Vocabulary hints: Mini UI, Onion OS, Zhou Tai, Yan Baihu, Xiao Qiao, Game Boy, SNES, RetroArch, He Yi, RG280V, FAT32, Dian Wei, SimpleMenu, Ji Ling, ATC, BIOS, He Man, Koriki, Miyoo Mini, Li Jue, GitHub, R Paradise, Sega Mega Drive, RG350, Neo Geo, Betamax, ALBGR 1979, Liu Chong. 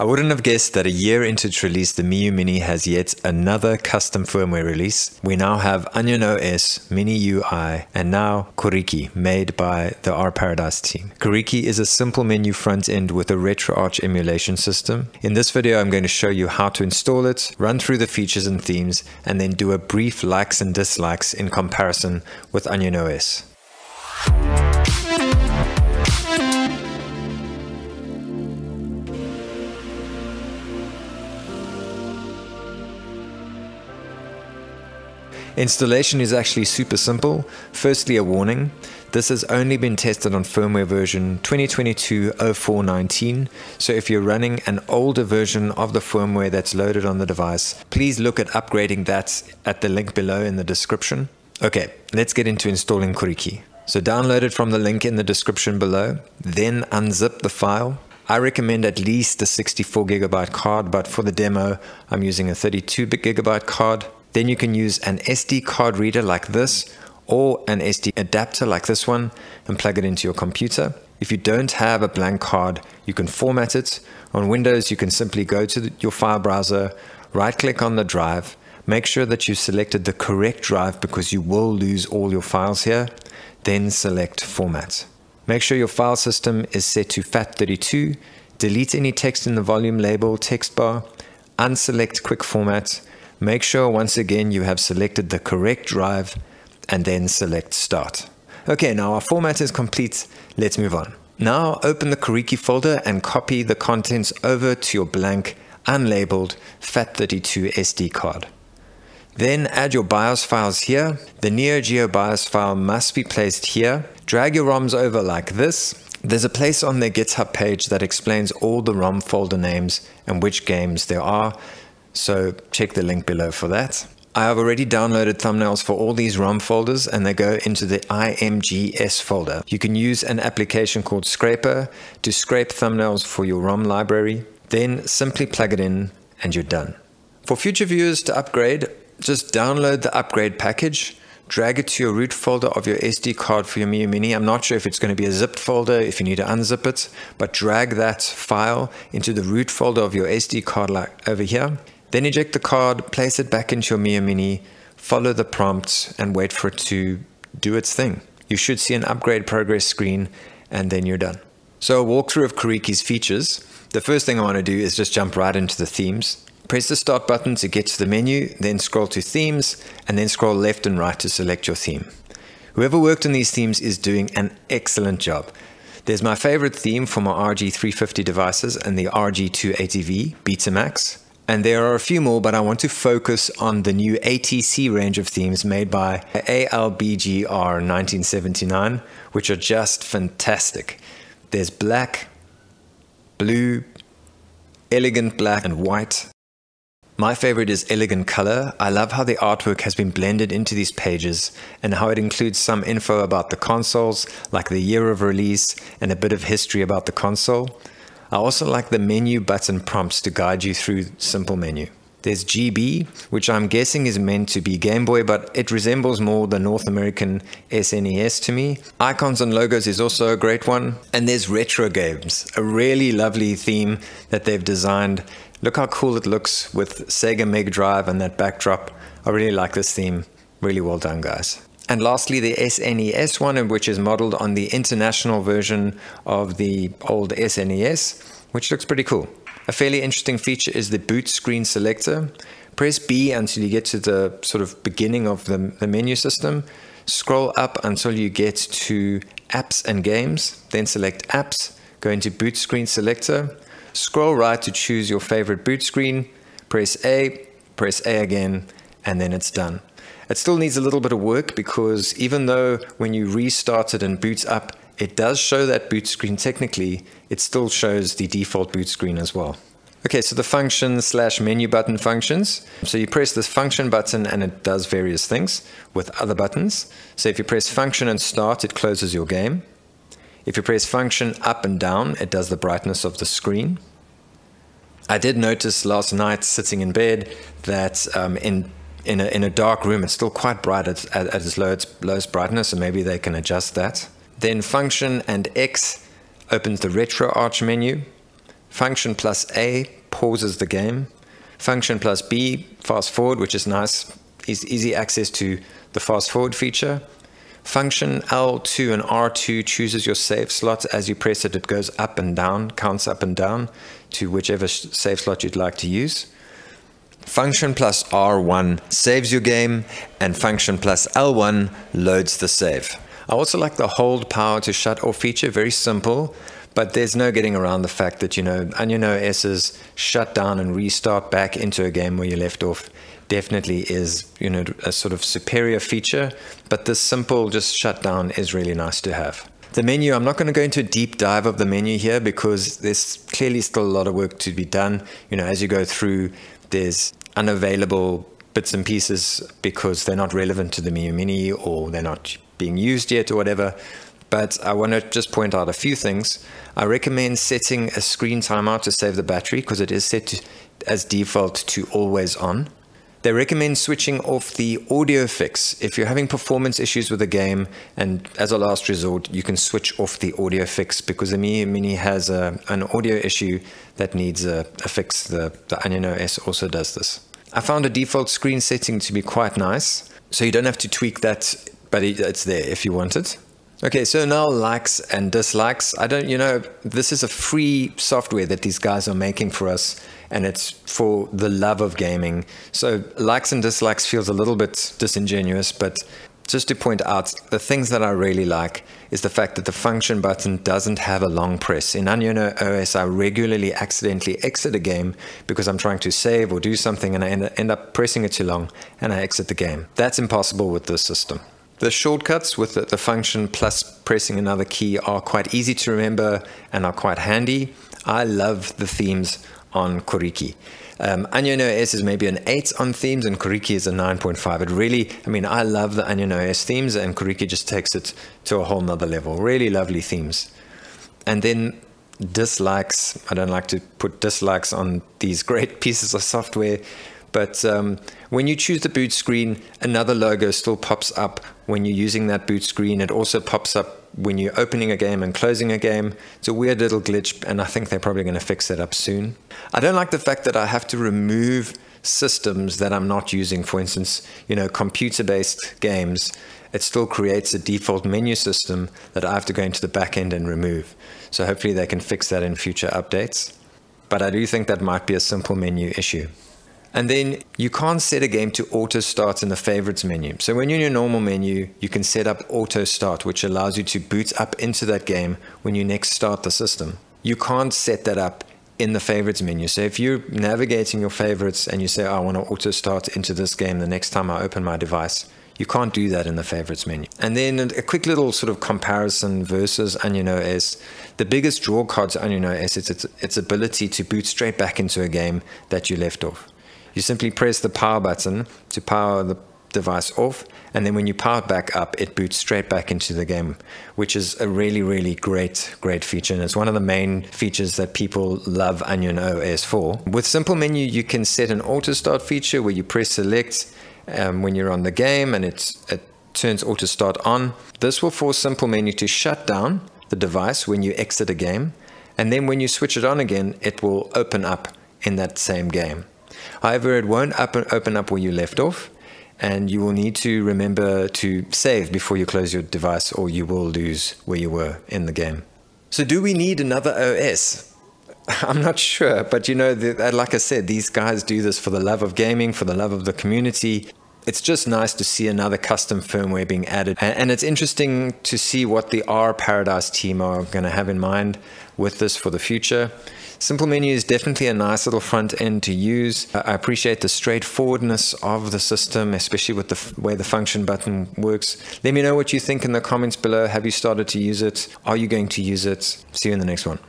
I wouldn't have guessed that a year into its release, the Miyoo Mini has yet another custom firmware release. We now have Onion OS, Mini UI, and now Koriki, made by the R Paradise team. Koriki is a simple menu front end with a RetroArch emulation system. In this video, I'm going to show you how to install it, run through the features and themes, and then do a brief likes and dislikes in comparison with Onion OS. Installation is actually super simple. Firstly, a warning. This has only been tested on firmware version 2022-0419, so if you're running an older version of the firmware that's loaded on the device, please look at upgrading that at the link below in the description. Okay, let's get into installing Koriki. So download it from the link in the description below, then unzip the file. I recommend at least a 64GB card, but for the demo, I'm using a 32GB card. Then you can use an SD card reader like this or an SD adapter like this one and plug it into your computer. If you don't have a blank card, you can format it. On Windows, you can simply go to your file browser, right-click on the drive, make sure that you selected the correct drive because you will lose all your files here, then select Format. Make sure your file system is set to FAT32, delete any text in the volume label text bar, unselect Quick Format. Make sure once again you have selected the correct drive and then select Start. Okay, now our format is complete. Let's move on. Now open the Koriki folder and copy the contents over to your blank, unlabeled FAT32 SD card. Then add your BIOS files here. The Neo Geo BIOS file must be placed here. Drag your ROMs over like this. There's a place on their GitHub page that explains all the ROM folder names and which games there are. So check the link below for that. I have already downloaded thumbnails for all these ROM folders and they go into the IMGS folder. You can use an application called Scraper to scrape thumbnails for your ROM library. Then simply plug it in and you're done. For future viewers to upgrade, just download the upgrade package, drag it to your root folder of your SD card for your Miyoo Mini. I'm not sure if it's going to be a zipped folder, if you need to unzip it, but drag that file into the root folder of your SD card like over here. Then eject the card, place it back into your Miyoo Mini, follow the prompts and wait for it to do its thing. You should see an upgrade progress screen and then you're done. So a walkthrough of Koriki's features. The first thing I want to do is just jump right into the themes. Press the start button to get to the menu, then scroll to themes and then scroll left and right to select your theme. Whoever worked on these themes is doing an excellent job. There's my favorite theme for my RG350 devices and the RG280V Betamax. And there are a few more, but I want to focus on the new ATC range of themes made by ALBGR 1979, which are just fantastic. There's black, blue, elegant black and white. My favorite is elegant color. I love how the artwork has been blended into these pages and how it includes some info about the consoles, like the year of release and a bit of history about the console. I also like the menu button prompts to guide you through simple menu. There's GB, which I'm guessing is meant to be Game Boy, but it resembles more the North American SNES to me. Icons and logos is also a great one. And there's retro games, a really lovely theme that they've designed. Look how cool it looks with Sega Mega Drive and that backdrop. I really like this theme. Really well done, guys. And lastly, the SNES one, which is modeled on the international version of the old SNES, which looks pretty cool. A fairly interesting feature is the boot screen selector. Press B until you get to the sort of beginning of the menu system. Scroll up until you get to apps and games, then select apps, go into boot screen selector, scroll right to choose your favorite boot screen, press A again, and then it's done. It still needs a little bit of work because even though when you restart it and boots up, it does show that boot screen technically, it still shows the default boot screen as well. Okay, so the function slash menu button functions. So you press this function button and it does various things with other buttons. So if you press function and start, it closes your game. If you press function up and down, it does the brightness of the screen. I did notice last night sitting in bed that in a dark room, it's still quite bright at its lowest brightness, so maybe they can adjust that. Then function and X opens the RetroArch menu. Function plus A pauses the game. Function plus B, fast forward, which is nice, is easy access to the fast forward feature. Function L2 and R2 chooses your save slots. As you press it, it goes up and down, counts up and down to whichever save slot you'd like to use. Function plus R1 saves your game, and function plus L1 loads the save. I also like the hold power to shut off feature, very simple, but there's no getting around the fact that, you know, Onion OS's shut down and restart back into a game where you left off definitely is, you know, a sort of superior feature, but this simple just shut down is really nice to have. The menu, I'm not going to go into a deep dive of the menu here because there's clearly still a lot of work to be done. You know, as you go through, there's unavailable bits and pieces because they're not relevant to the Miyoo Mini or they're not being used yet or whatever. But I want to just point out a few things. I recommend setting a screen timeout to save the battery because it is set to, as default, to always on. They recommend switching off the audio fix. If you're having performance issues with the game, and as a last resort, you can switch off the audio fix because the Miyoo Mini has an audio issue that needs a fix. The Onion OS also does this. I found a default screen setting to be quite nice, so you don't have to tweak that, but it's there if you want it. Okay, so now likes and dislikes. I don't, you know, this is a free software that these guys are making for us, and it's for the love of gaming. So likes and dislikes feels a little bit disingenuous, but just to point out, the things that I really like is the fact that the function button doesn't have a long press. In Onion OS, I regularly accidentally exit a game because I'm trying to save or do something and I end up pressing it too long and I exit the game. That's impossible with this system. The shortcuts with the function plus pressing another key are quite easy to remember and are quite handy. I love the themes on Koriki. Onion OS is maybe an 8 on themes and Koriki is a 9.5. It really, I mean, I love the Onion OS themes and Koriki just takes it to a whole nother level. Really lovely themes. And then dislikes. I don't like to put dislikes on these great pieces of software, but when you choose the boot screen, another logo still pops up when you're using that boot screen. It also pops up when you're opening a game and closing a game. It's a weird little glitch, and I think they're probably going to fix that up soon. I don't like the fact that I have to remove systems that I'm not using. For instance, you know, computer-based games, it still creates a default menu system that I have to go into the back end and remove. So hopefully they can fix that in future updates. But I do think that might be a simple menu issue. And then you can't set a game to auto start in the favorites menu. So when you're in your normal menu, you can set up auto start, which allows you to boot up into that game when you next start the system. You can't set that up in the favorites menu. So if you're navigating your favorites and you say, oh, I want to auto start into this game the next time I open my device, you can't do that in the favorites menu. And then a quick little sort of comparison versus Onion OS. The biggest draw card to Onion OS is its ability to boot straight back into a game that you left off. You simply press the power button to power the device off, and then when you power it back up, it boots straight back into the game, which is a really, really great feature, and it's one of the main features that people love Onion OS for. With simple menu, you can set an auto start feature where you press select when you're on the game, and it turns auto start on. This will force simple menu to shut down the device when you exit a game, and then when you switch it on again, it will open up in that same game. However, it won't open up where you left off, and you will need to remember to save before you close your device, or you will lose where you were in the game. So do we need another OS? I'm not sure, but you know, like I said, these guys do this for the love of gaming, for the love of the community. It's just nice to see another custom firmware being added, and it's interesting to see what the R Paradise team are going to have in mind with this for the future. Simple menu is definitely a nice little front end to use. I appreciate the straightforwardness of the system, especially with the way the function button works. Let me know what you think in the comments below. Have you started to use it? Are you going to use it? See you in the next one.